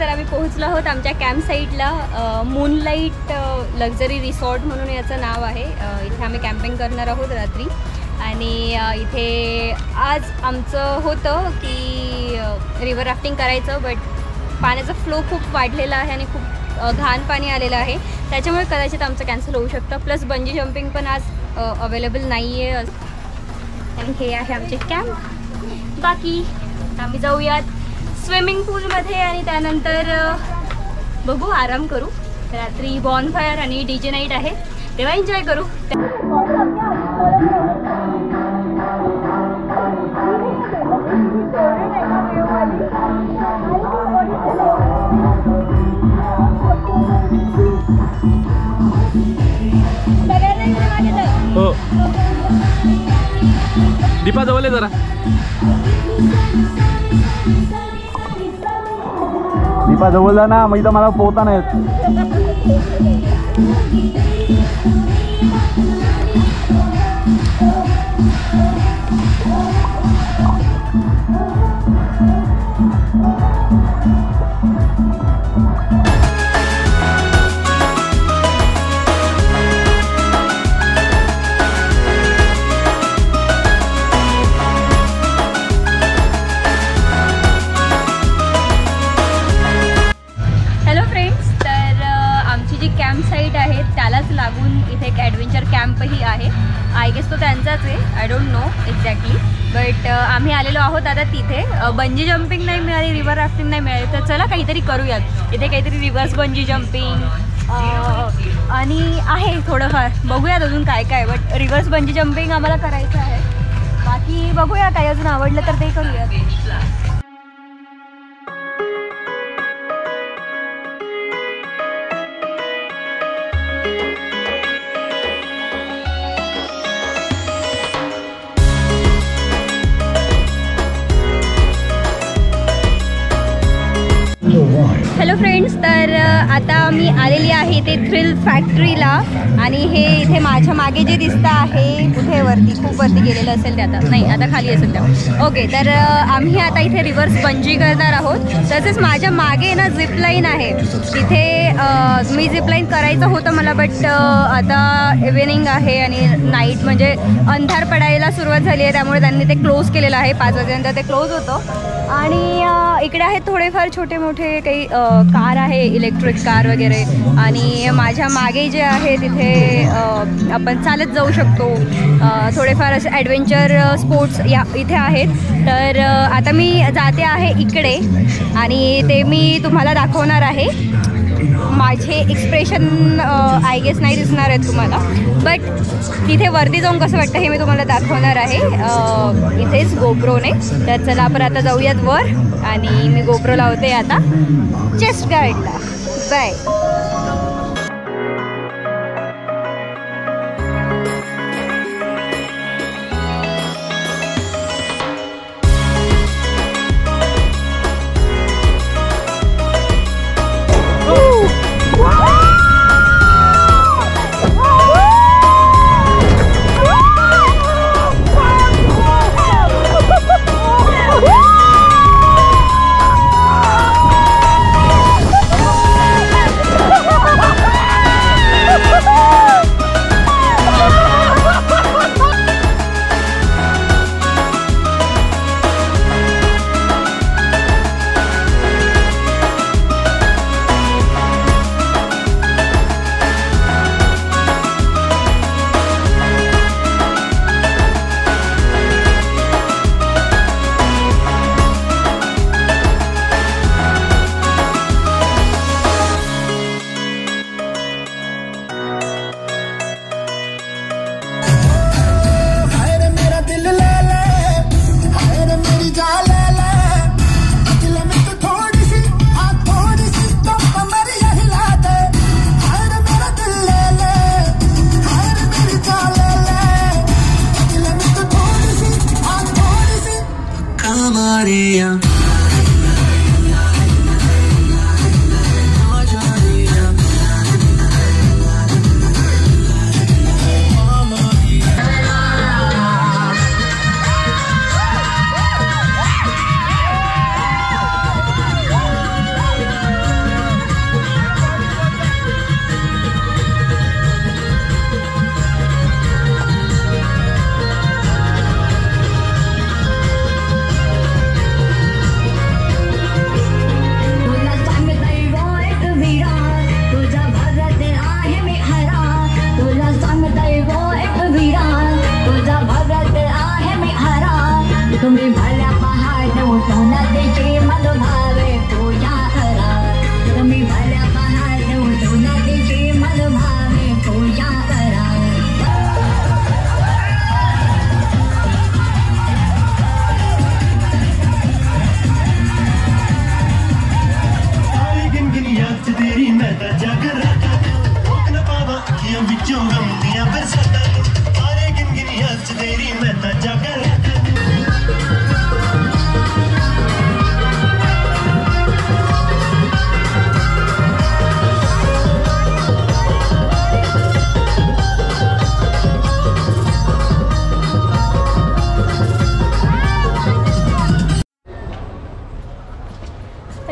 तर आम्ही पोहोचलो आहोत आमच्या कॅम्प साईटला. मूनलाईट लक्झरी रिसॉर्ट म्हणून याचं नाव आहे. इथे आम्ही कॅम्पिंग करणार आहोत रात्री. आणि इथे आज आमचं होतं की रिवर राफ्टिंग करायचं, बट पाण्याचा फ्लो खूप वाढलेला आहे आणि खूप घाण पाणी आलेलं आहे, त्याच्यामुळे कदाचित आमचं कॅन्सल होऊ शकतं. प्लस बंजी जम्पिंग पण आज अवेलेबल नाही आहे. आणि हे आहे आमचे कॅम्प. बाकी आम्ही जाऊयात स्विमिंग पूलमध्ये आणि त्यानंतर बघू, आराम करू. रात्री बॉनफायर आणि डीजे नाईट आहे, तेव्हा एन्जॉय करू. हो दीपा जवळ ये जरा. दीपा जवळ जा ना, मग इथं मला पोहता नाही. आम्ही आलेलो आहोत आता तिथे. बंजी जम्पिंग नाही मिळाली, रिवर राफ्टिंग नाही मिळाली, तर चला काहीतरी करूयात. इथे काहीतरी रिव्हर्स बंजी जम्पिंग आणि आहे थोडंफार, बघूयात अजून काय काय. बट रिव्हर्स बंजी जम्पिंग आम्हाला करायचं आहे. बाकी बघूया काय अजून आवडलं तर ते करूयात. हॅलो फ्रेंड्स, तर आता मी आलेली आहे ते थ्रिल फॅक्टरीला. आणि हे इथे माझ्या मागे जे दिसतं आहे, कुठे वरती, खूप वरती गेलेलं असेल ते, आता नाही आता खाली असेल त्या. ओके, तर आम्ही आता इथे रिव्हर्स बंजी करणार आहोत. तसेच माझ्या मागे ना झिपलाईन आहे, तिथे मी झिपलाईन करायचं होतं मला, बट आता इव्हिनिंग आहे आणि नाईट म्हणजे अंधार पडायला सुरुवात झाली आहे, त्यामुळे त्यांनी ते क्लोज केलेलं आहे. 5 वाजेनंतर ते क्लोज होतं. आणि इकडे आहेत थोडेफार छोटे मोठे काही कार आहे, इलेक्ट्रिक कार वगैरे. आणि माझ्या मागे जे आहे तिथे आपण चालत जाऊ शकतो. थोडेफार असे ॲडव्हेंचर स्पोर्ट्स या इथे आहेत. तर आता मी जाते आहे इकडे आणि ते मी तुम्हाला दाखवणार आहे. माझे एक्सप्रेशन आय गेस नाही दिसणार आहेत तुम्हाला, बट तिथे वरती जाऊन कसं वाटतं हे मी तुम्हाला दाखवणार आहे इथेच गोप्रोने. तर चला आपण आता जाऊयात वर आणि मी गोप्रो लावते आता चेस्ट गार्डला. Bye.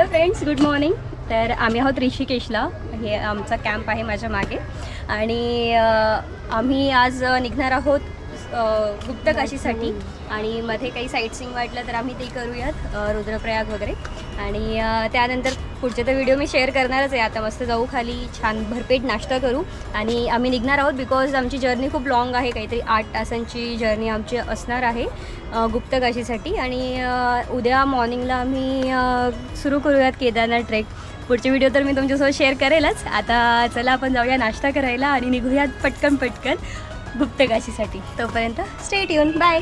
Hello friends, good morning. तर आम्ही आहोत ऋषिकेशला. हे आमचा कॅम्प आहे माझ्या मागे आणि आम्ही आज निघणार आहोत गुप्तकाशीसाठी आणि मध्ये काही साईटसीइंग वाटलं तर आम्ही ते करूयात, रुद्रप्रयाग वगैरे. आणि त्यानंतर पुढचे तर व्हिडिओ मी शेअर करणारच आहे. आता मस्त जाऊ, खाली छान भरपेट नाश्ता करू आणि आम्ही निघणार आहोत बिकॉज आमची जर्नी खूप लाँग आहे. काहीतरी 8 तासांची जर्नी आमची असणार आहे गुप्तकाशीसाठी. आणि उद्या मॉर्निंगला आम्ही सुरू करूयात केदारनाथ ट्रेक. पुढचे व्हिडिओ तर मी तुमच्यासोबत शेअर करेलच. आता चला आपण जाऊया नाश्ता करायला आणि निघूयात पटकन गुप्तकाशीसाठी. तोपर्यंत स्टे ट्यून, बाय.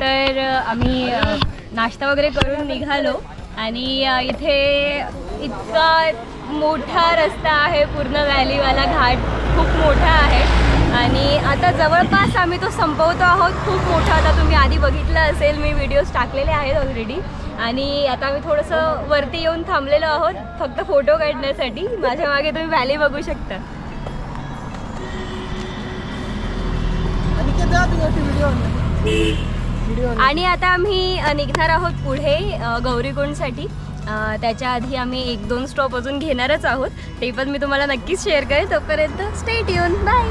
तर आम्ही नाश्ता वगैरे करून निघालो आणि इथे इतका मोठा रस्ता आहे, पूर्ण व्हॅलीवाला घाट खूप मोठा आहे. आणि आता जवळपास आम्ही तो संपवतो आहोत. खूप मोठा, आता तुम्ही आधी बघितला असेल, मी व्हिडिओज टाकलेले आहेत ऑलरेडी. आणि आता आम्ही थोडंसं वरती येऊन थांबलेलो आहोत फक्त फोटो काढण्यासाठी. माझ्या मागे तुम्ही व्हॅली बघू शकता. आणि आता आम्ही निघणार आहोत पुढे गौरीकुंडसाठी. त्याच्या आधी आम्ही 1-2 स्टॉप अजून घेणारच आहोत, ते पण मी तुम्हाला नक्कीच शेअर करेन. तोपर्यंत स्टे ट्यून, बाय.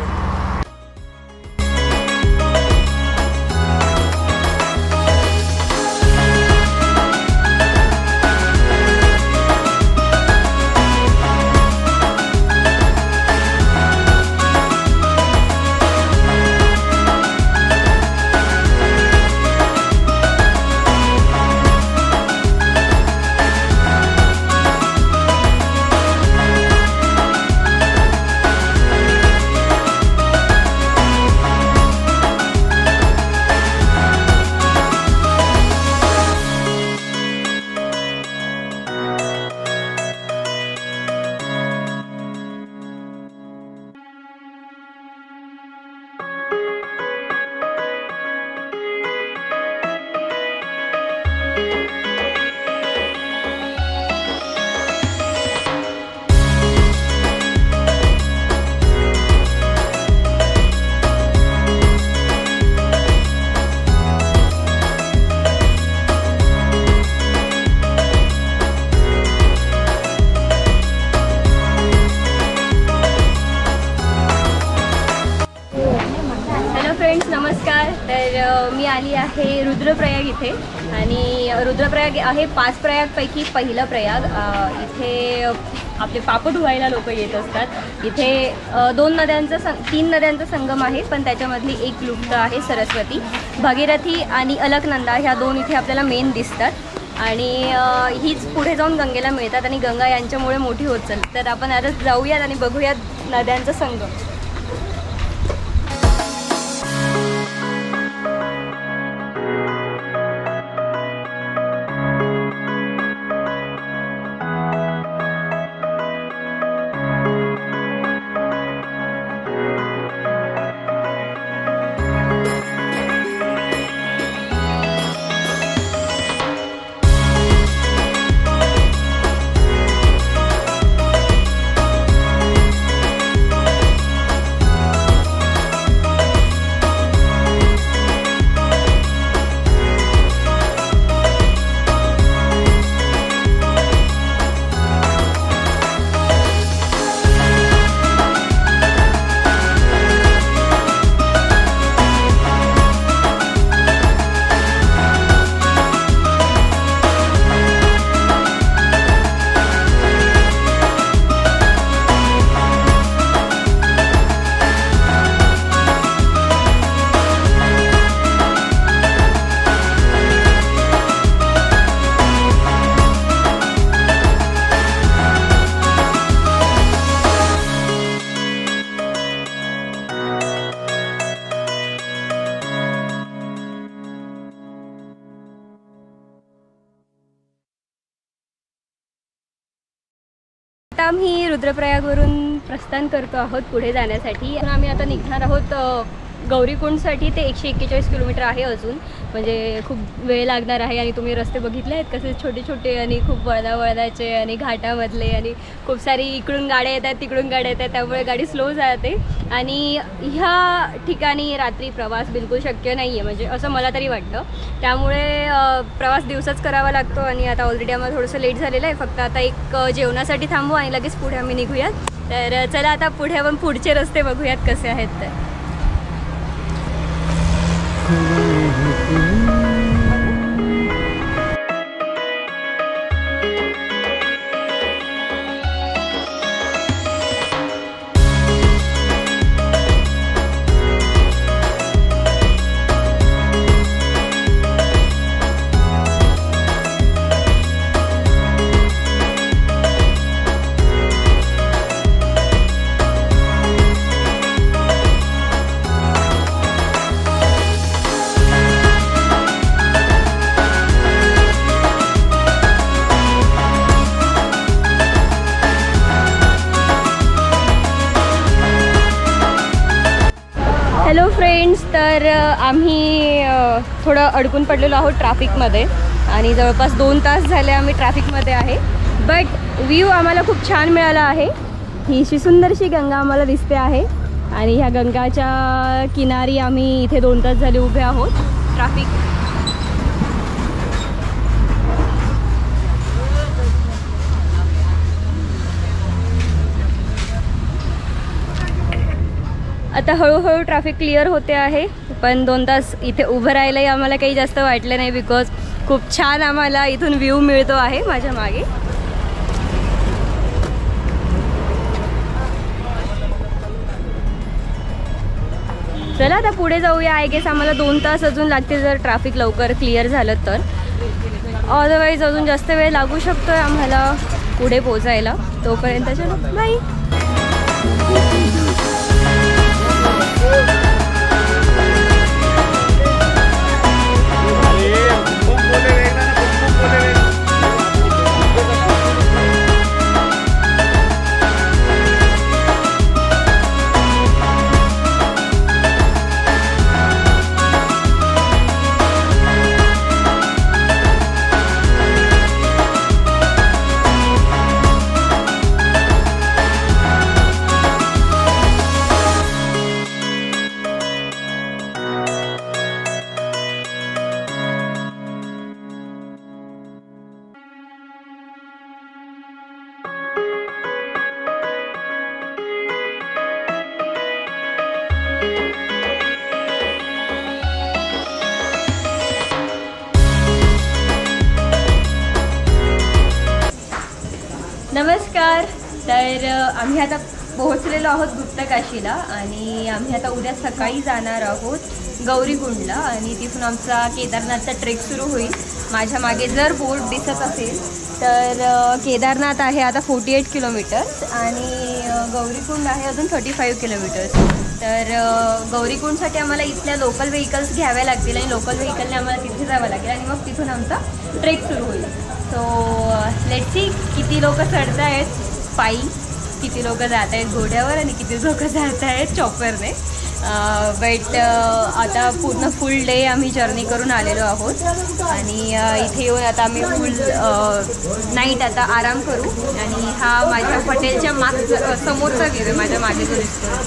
मी आली आहे रुद्रप्रयाग इथे. आणि रुद्रप्रयाग आहे 5 प्रयागपैकी पहिला प्रयाग. इथे आपले पाप धुवायला लोक येत असतात. इथे 3 नद्यांचा संगम आहे, पण त्याच्यामधली एक लुप्त आहे, सरस्वती. भागीरथी आणि अलकनंदा ह्या 2 इथे आपल्याला मेन दिसतात आणि हीच पुढे जाऊन गंगेला मिळतात आणि गंगा यांच्यामुळे मोठी होत चालली. तर आपण आता जाऊयात आणि बघूयात नद्यांचा संगम. आता आम्ही रुद्रप्रयागवरून प्रस्थान करतो आहोत पुढे जाण्यासाठी। आम्ही आता निघणार आहोत गौरीकुंडसाठी। ते 141 किलोमीटर आहे अजून, म्हणजे खूप वेळ लागणार आहे। आणि तुम्ही रस्ते बघितले आहेत कसे छोटे छोटे आणि खूप वळदाचे आणि घाटामधले आणि खूप सारी इकडून गाड्या येतात तिकडून गाड्या येतात, त्यामुळे गाडी स्लो जाते। आणि ह्या ठिकाणी रात्री प्रवास बिलकुल शक्य नाही आहे, म्हणजे असं मला तरी वाटतं, त्यामुळे प्रवास दिवसाच करावा लागतो। आणि आता ऑलरेडी आम्हाला थोडंसं लेट झालेलं आहे, फक्त आता एक जेवणासाठी थांबू आणि लगेच पुढे आम्ही निघूयात। तर चला आता पुढे आपण पुढचे रस्ते बघूयात कसे आहेत ते। तर आम्ही थोडं अडकून पडलेलो आहोत ट्रॅफिकमध्ये आणि जवळपास 2 तास झाले आम्ही ट्रॅफिकमध्ये आहे। बट व्ह्यू आम्हाला खूप छान मिळाला आहे। ही अशी सुंदरशी गंगा आम्हाला दिसते आहे आणि ह्या गंगाच्या किनारी आम्ही इथे 2 तास झाले उभे आहोत। ट्रॅफिक आता हळूहळू ट्रॅफिक क्लिअर होते आहे, पण 2 तास इथे उभं राहायलाही आम्हाला काही जास्त वाटलं नाही, बिकॉज खूप छान आम्हाला इथून व्ह्यू मिळतो आहे। माझ्या मागे चला आता पुढे जाऊया। आय गेस आम्हाला 2 तास अजून लागतील जर ट्रॅफिक लवकर क्लिअर झालं तर, अदरवाईज अजून जास्त वेळ लागू शकतो आम्हाला पुढे पोहोचायला। तोपर्यंत चला बाय। नमस्कार। तर आम्ही आता पोहोचलेलो आहोत गुप्तकाशीला आणि आम्ही आता उद्या सकाळी जाणार आहोत गौरीकुंडला आणि तिथून आमचा केदारनाथचा ट्रेक सुरू होईल। माझ्या मागे जर बोर्ड दिसत असेल तर केदारनाथ आहे आता 48 किलोमीटर्स आणि गौरीकुंड आहे अजून 35 किलोमीटर्स। तर गौरीकुंडसाठी आम्हाला इथल्या लोकल व्हेकल्स घ्याव्या लागतील आणि लोकल व्हेकलने आम्हाला तिथे जावं लागेल आणि मग तिथून आमचा ट्रेक सुरू होईल। सो लेट्स सी किती लोक चढत आहेत पायी, किती लोक जात आहेत घोड्यावर आणि किती लोक जात आहेत चॉपरने। बट आता पूर्ण फुल डे आम्ही जर्नी करून आलेलो आहोत आणि इथे येऊन आता आम्ही फुल नाईट आता आराम करू। आणि हा माझ्या हॉटेलच्या मागचा समोरचा व्ह्यू आहे, माझ्या मागे जो दिसतो।